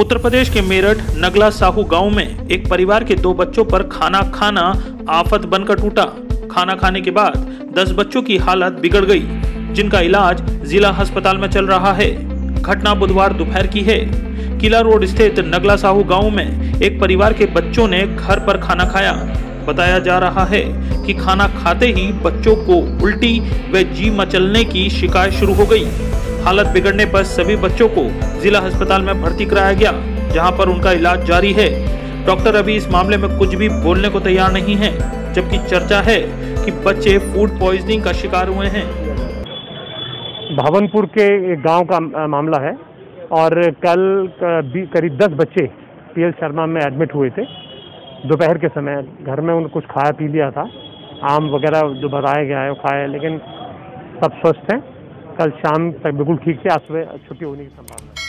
उत्तर प्रदेश के मेरठ नगला साहू गांव में एक परिवार के 2 बच्चों पर खाना खाना आफत बनकर टूटा। खाना खाने के बाद 10 बच्चों की हालत बिगड़ गई, जिनका इलाज जिला अस्पताल में चल रहा है। घटना बुधवार दोपहर की है। किला रोड स्थित नगला साहू गांव में एक परिवार के बच्चों ने घर पर खाना खाया। बताया जा रहा है कि खाना खाते ही बच्चों को उल्टी व जी मचलने की शिकायत शुरू हो गई। हालत बिगड़ने पर सभी बच्चों को जिला अस्पताल में भर्ती कराया गया, जहां पर उनका इलाज जारी है। डॉक्टर अभी इस मामले में कुछ भी बोलने को तैयार नहीं है, जबकि चर्चा है कि बच्चे फूड पॉइजनिंग का शिकार हुए हैं। भावनपुर के एक गाँव का मामला है और कल करीब 10 बच्चे पीएल शर्मा में एडमिट हुए थे। दोपहर के समय घर में उन्होंने कुछ खाया पी लिया था, आम वगैरह जो बताया गया है वो खाया, लेकिन सब स्वस्थ हैं। कल शाम तक बिल्कुल ठीक थे। आज सुबह छुट्टी होने की संभावना है।